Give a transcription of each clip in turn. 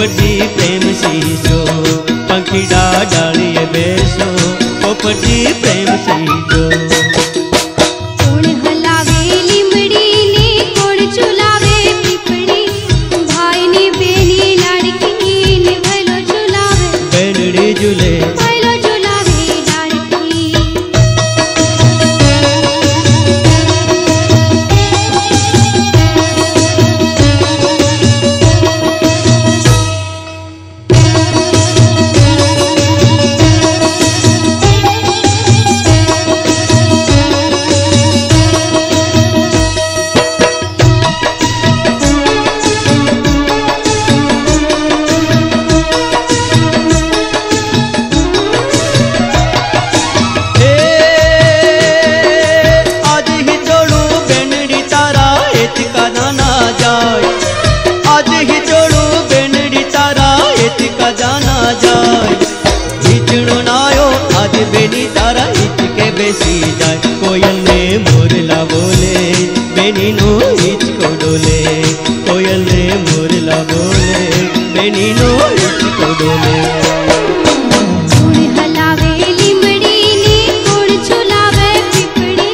पोपटी प्रेम सीसो पंखीड़ा डालिए बेसो पोपटी प्रेम सीसो कोण हलावे लिमड़ी ने कोण झुलावे पीपड़ी भाई नी बेनी लड़की ने भलो झुलावे बेलड़ी झूले भलो झुलावे लड़की बेसी जाए कोयल ने मोरला बोले बेनी नो हिचको डोले कोयल ने मोरला बोले बेनी नो हिचको डोले कोण हलावे लिमड़ी ने कोण झुलावे पिपड़ी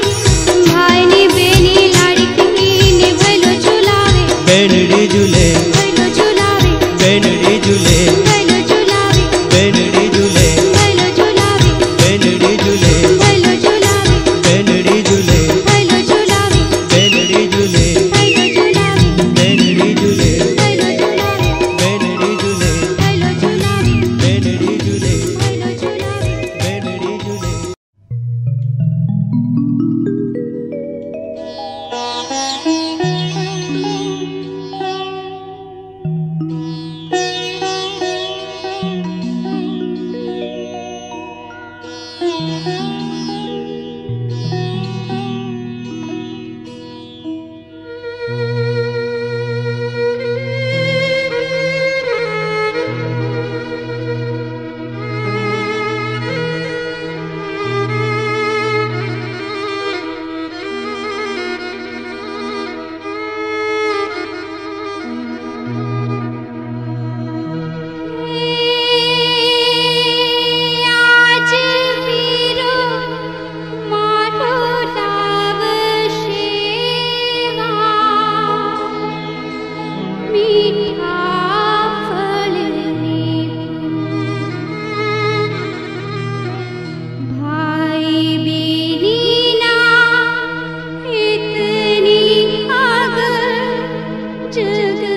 भाई नी बेनी लड़की ने भलो झुलावे बेनड़ी झूले भलो झुलावे बेनड़ी झूले भलो झुलावे बेनड़ी झूले भलो झुलावे बेनड़ी झूले जग